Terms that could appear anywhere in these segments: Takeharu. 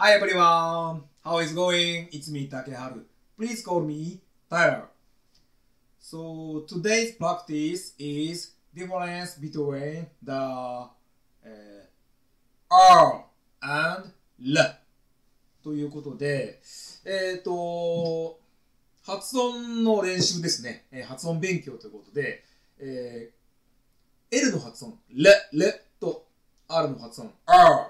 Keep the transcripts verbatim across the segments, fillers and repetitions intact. Hi everyone! How is going? It's me, Takeharu. Please call me Tyler. So today's practice is difference between the R and L ということで、えっと、発音の練習ですね。発音勉強ということで、えー、L の発音、L、L と R の発音、R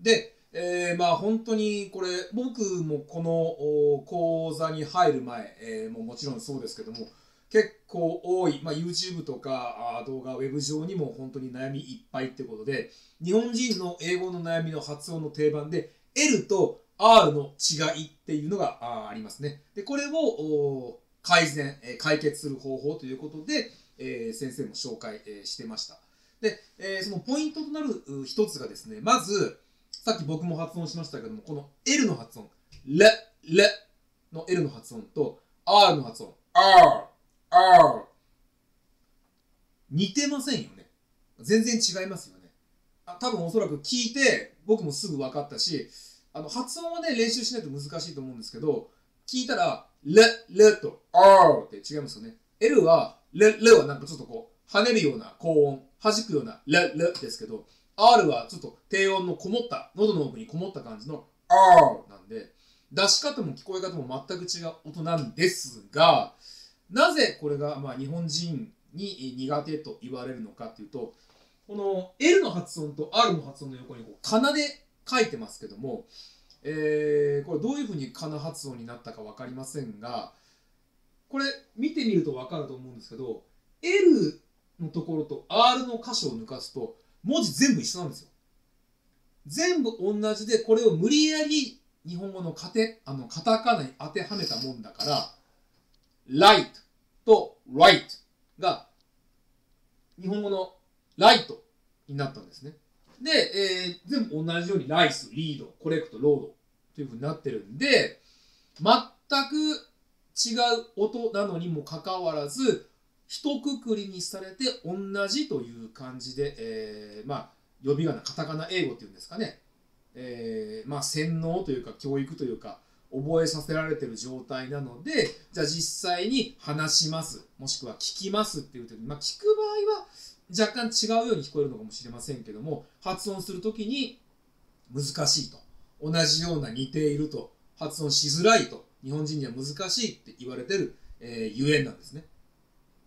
で、えー、まあ本当にこれ僕もこの講座に入る前、えー、もうもちろんそうですけども結構多い、まあ、YouTube とか動画ウェブ上にも本当に悩みいっぱいってことで日本人の英語の悩みの発音の定番で L と R の違いっていうのがありますね。でこれを改善解決する方法ということで、えー、先生も紹介してました。で、えー、そのポイントとなる一つがですねまずさっき僕も発音しましたけども、この L の発音、レ、レの L の発音と R の発音、R、R。似てませんよね。全然違いますよね。あ多分おそらく聞いて、僕もすぐ分かったし、あの発音はね、練習しないと難しいと思うんですけど、聞いたら、レ、レと R って違いますよね。L は、レ、レはなんかちょっとこう、跳ねるような高音、弾くようなレ、レですけど、R はちょっと低音のこもった、喉の奥にこもった感じの R なんで、出し方も聞こえ方も全く違う音なんですが、なぜこれがまあ日本人に苦手と言われるのかっていうと、この L の発音と R の発音の横にこうカナで書いてますけども、えー、これどういうふうにカナ発音になったか分かりませんが、これ見てみると分かると思うんですけど、L のところと R の箇所を抜かすと、文字全部一緒なんですよ。全部同じで、これを無理やり日本語のカテ、あのカタカナに当てはめたもんだから、ライトとライトが日本語のライトになったんですね。で、えー、全部同じようにライス、リード、コレクト、ロードというふうになってるんで、全く違う音なのにもかかわらず、一括りにされて同じという感じで、えー、まあ呼び仮名カタカナ英語っていうんですかね、えー、まあ洗脳というか教育というか覚えさせられてる状態なので、じゃあ実際に話しますもしくは聞きますっていう時に、まあ、聞く場合は若干違うように聞こえるのかもしれませんけども、発音する時に難しいと、同じような似ていると、発音しづらいと、日本人には難しいって言われてる、えー、ゆえんなんですね。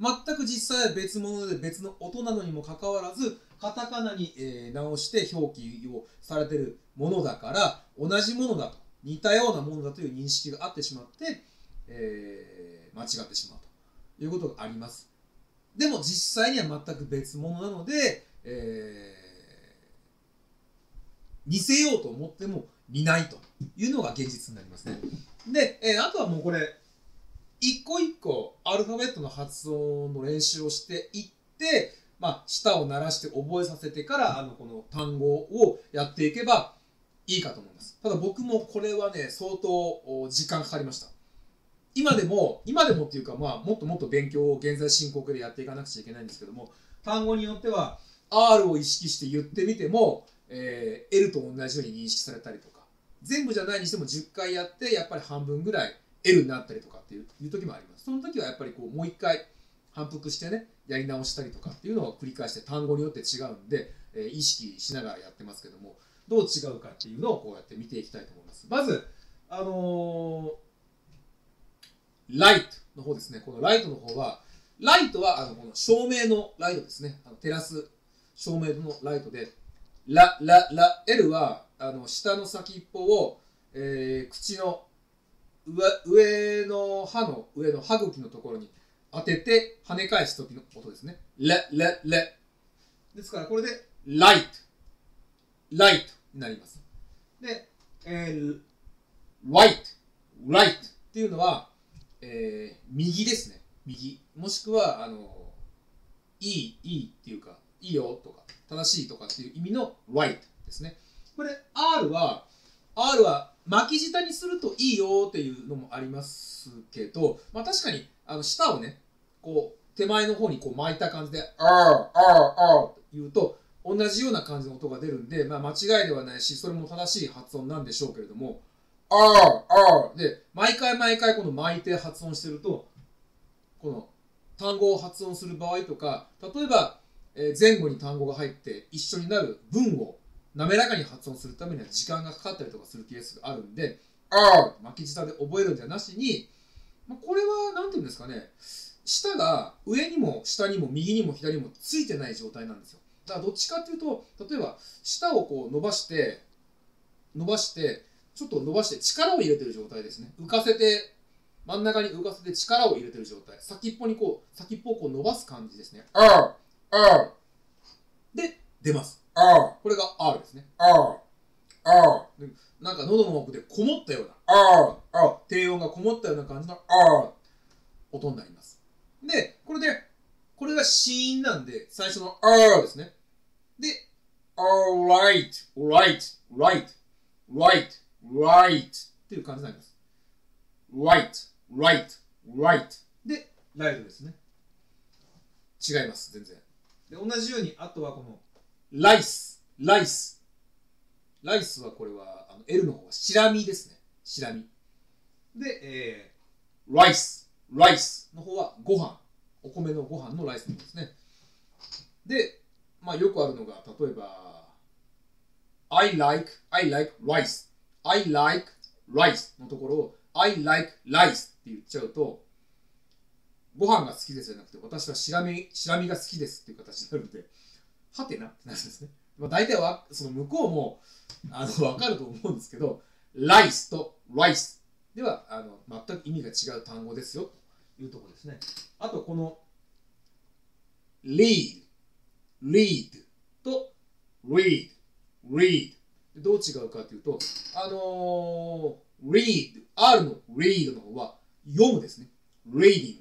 全く実際は別物で別の音なのにもかかわらず、カタカナに直して表記をされているものだから、同じものだと、似たようなものだという認識があってしまって、えー、間違ってしまうということがあります。でも実際には全く別物なので、えー、似せようと思っても似ないというのが現実になりますね。で、えー、あとはもうこれ、一個一個アルファベットの発音の練習をしていって、まあ、舌を鳴らして覚えさせてから、あの、この単語をやっていけばいいかと思います。ただ僕もこれはね、相当時間かかりました。今でも、今でもっていうか、まあ、もっともっと勉強を現在進行形でやっていかなくちゃいけないんですけども、単語によっては R を意識して言ってみても、えー、L と同じように認識されたりとか、全部じゃないにしてもじゅっかいやって、やっぱり半分ぐらいL になったりとかっていう時もあります。その時はやっぱりこうもう一回反復してね、やり直したりとかっていうのを繰り返して単語によって違うんで、えー、意識しながらやってますけども、どう違うかっていうのをこうやって見ていきたいと思います。まず、あのー、ライトの方ですね。このライトの方は、ライトはあのこの照明のライトですね。あの照らす照明のライトで、ラ、ラ、ラ、L はあの下の先っぽを、えー、口の上の歯の上の歯茎のところに当てて跳ね返す時の音ですね。レ、レ、レ。ですからこれでライト、ライトになります。で、えー、ライト、ライトっていうのは、えー、右ですね。右。もしくは、あの、いい、いいっていうか、いいよとか、正しいとかっていう意味のライトですね。これ R は、R は巻き舌にするといいよっていうのもありますけど、まあ、確かにあの舌をねこう手前の方にこう巻いた感じで「あーあーあー」って言うと同じような感じの音が出るんで、まあ、間違いではないし、それも正しい発音なんでしょうけれども、あーあーで、毎回毎回この巻いて発音してると、この単語を発音する場合とか、例えば前後に単語が入って一緒になる文を滑らかに発音するためには時間がかかったりとかするケースがあるんで、あー巻き舌で覚えるんじゃなしに、これは何て言うんですかね、舌が上にも下にも右にも左にもついてない状態なんですよ。だからどっちかっていうと、例えば舌をこう伸ばして伸ばしてちょっと伸ばして力を入れてる状態ですね。浮かせて、真ん中に浮かせて力を入れてる状態、先っぽにこう先っぽをこう伸ばす感じですね。あーあーで出ます。あーこれが R ですね。あーあーで、なんか喉の奥でこもったようなあーあー低音がこもったような感じのあー音になります。でこれでこれが子音なんで、最初のあーですね。で alright right right right right っていう感じになります。 right right right で right ですね。違います、全然。で同じように、あとはこのライスライスライスはこれはあの L の方はシラミですね。シラミで、えー、ライスライスの方はご飯、お米のご飯のライスの方ですね。で、まあ、よくあるのが例えば I like I like rice I like rice のところを I like rice って言っちゃうと、ご飯が好きですじゃなくて、私はシラミシラミが好きですっていう形になるので、はてなってなるんですね。まあ、大体はその向こうもあの分かると思うんですけど、ライスとライスではあの全く意味が違う単語ですよというところですね。あとこのリード、リードとリード、リードどう違うかというと、あのー、リード、R のリードの方は読むですね。reading、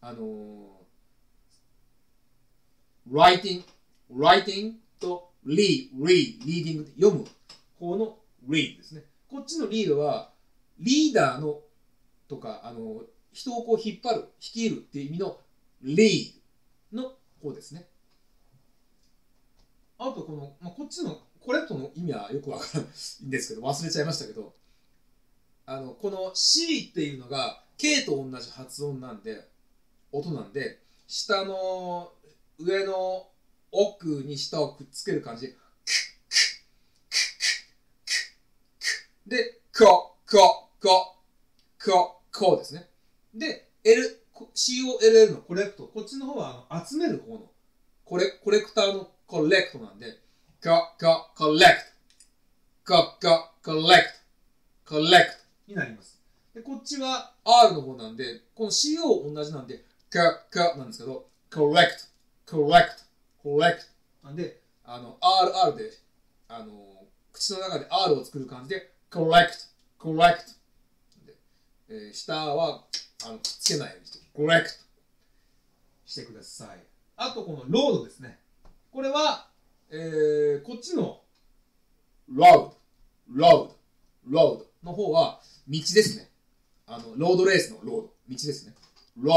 あのー、writing、writing と read、read、reading で読む方の read ですね。こっちのリードはリーダーのとか、あの人をこう引っ張る、率いるっていう意味のリードの方ですね。あとこの、まあ、こっちのこれとの意味はよくわからないんですけど、忘れちゃいましたけど、あのこの C っていうのが K と同じ発音なんで、音なんで、下の上の奥に舌をくっつける感じで、で、こ、こ、こ、こ、こですね。で、L、コレクト のコレクト、こっちの方はあの集める方のコレ、コレクターのコレクトなんで、こ、こ、コレクト、こ、こ、コレクト、コレクトになります。で、こっちは R の方なんで、この シーオー 同じなんで、こ、こなんですけど、コレクト、コレクト、コレクト。なんで、あの、アールアール で、あの、口の中で R を作る感じで、コレクト。コレクト。えー、下はあのくっつけないようにして、コレクトしてください。あとこのロードですね。これは、えー、こっちのロード、ロード、ロードの方は道ですね。あのロードレースのロード、道ですね。ロー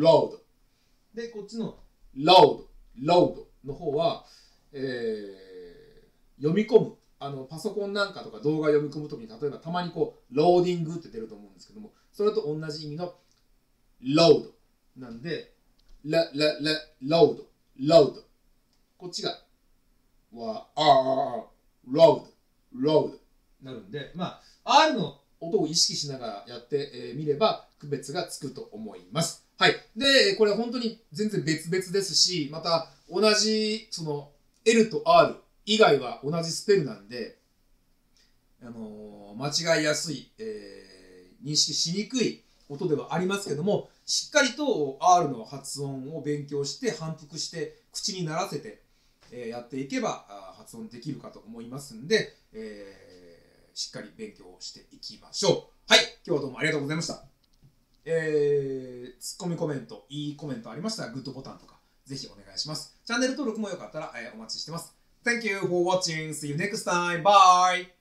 ド、ロード。で、こっちのロード、ロードの方は、えー、読み込む。あのパソコンなんかとか動画読み込むときに、例えばたまにこうローディングって出ると思うんですけども、それと同じ意味のロードなんで、ラララロードロード、こっちがはああロードロードなるんで、まあ R の音を意識しながらやってみれば区別がつくと思います。はい。でこれ本当に全然別々ですし、また同じその L と R以外は同じスペルなんで、あのー、間違いやすい、えー、認識しにくい音ではありますけども、しっかりと R の発音を勉強して反復して口にならせて、えー、やっていけば発音できるかと思いますんで、えー、しっかり勉強していきましょう。はい、今日はどうもありがとうございました。えー、ツッコミコメント、いいコメントありましたらグッドボタンとかぜひお願いします。チャンネル登録もよかったら、えー、お待ちしてます。Thank you for watching. See you next time. Bye.